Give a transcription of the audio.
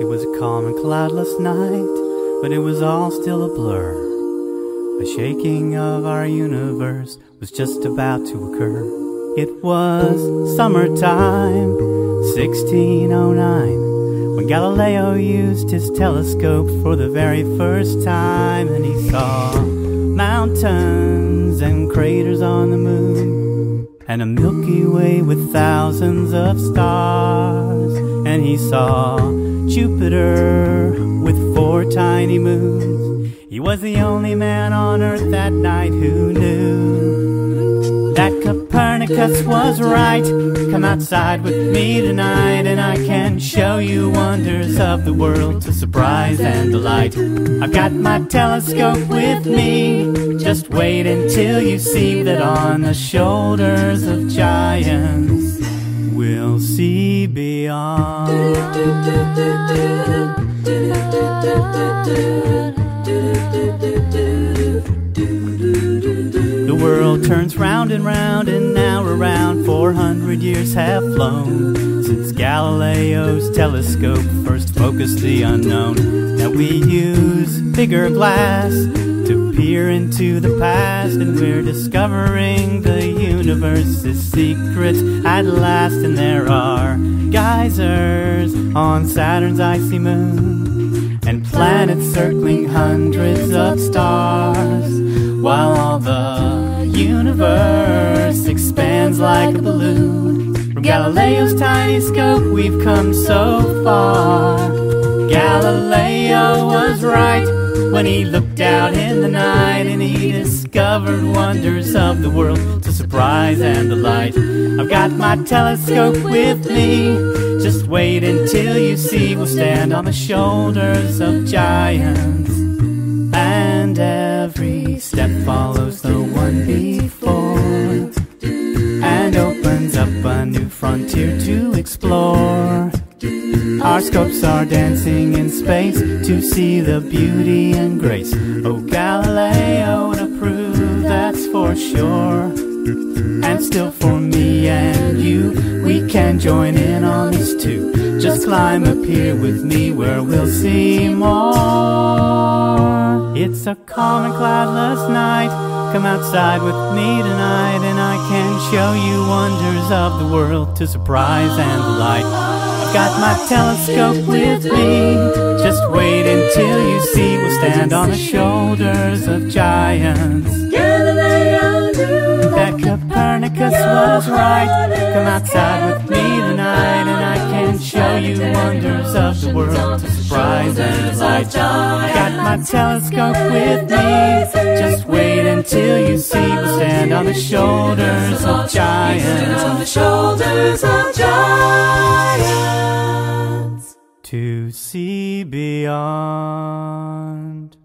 It was a calm and cloudless night, but it was all still a blur. A shaking of our universe was just about to occur. It was summertime, 1609, when Galileo used his telescope for the very first time, and he saw mountains and craters on the moon, and a Milky Way with thousands of stars. And he saw Jupiter with 4 tiny moons. He was the only man on Earth that night who knew that Copernicus was right. Come outside with me tonight, and I can show you wonders of the world to surprise and delight. I've got my telescope with me. Just wait until you see that on the shoulders of giants we'll see beyond. The world turns round and round, and now around 400 years have flown since Galileo's telescope first focused the unknown. Now we use bigger glass to peer into the past, and we're discovering the universe's secrets at last. And there are geysers on Saturn's icy moon, and planets circling hundreds of stars, while all the universe expands like a balloon. From Galileo's tiny scope we've come so far. Galileo was right when he looked out in the night, and he discovered wonders of the world to surprise and delight. I've got my telescope with me. Just wait until you see we'll stand on the shoulders of giants. And every step follows the one before, and opens up a new frontier to explore. Our scopes are dancing in space to see the beauty and grace. Oh, Galileo to prove, that's for sure. And still for me and you, we can join in on this too. Just climb up here with me where we'll see more. It's a calm and cloudless night. Come outside with me tonight, and I can show you wonders of the world to surprise and delight. I've got my telescope with me. Just wait until you see we'll stand on the shoulders of giants. That Copernicus was right. Come outside with me tonight, and I can show you wonders of the world to surprise and delight. I've got my telescope with me. Just wait till you see we stand on the shoulders of giants, to see beyond.